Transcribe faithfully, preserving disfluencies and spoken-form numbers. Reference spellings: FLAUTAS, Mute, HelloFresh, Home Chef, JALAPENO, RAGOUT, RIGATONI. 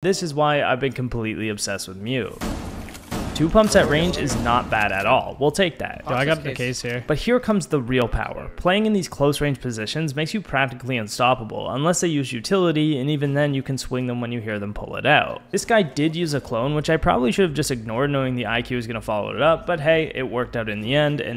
This is why I've been completely obsessed with Mute. Two pumps at range is not bad at all. We'll take that. Yo, I got the case here. But here comes the real power. Playing in these close range positions makes you practically unstoppable, unless they use utility, and even then you can swing them when you hear them pull it out. This guy did use a clone, which I probably should have just ignored knowing the I Q was going to follow it up, but hey, it worked out in the end, and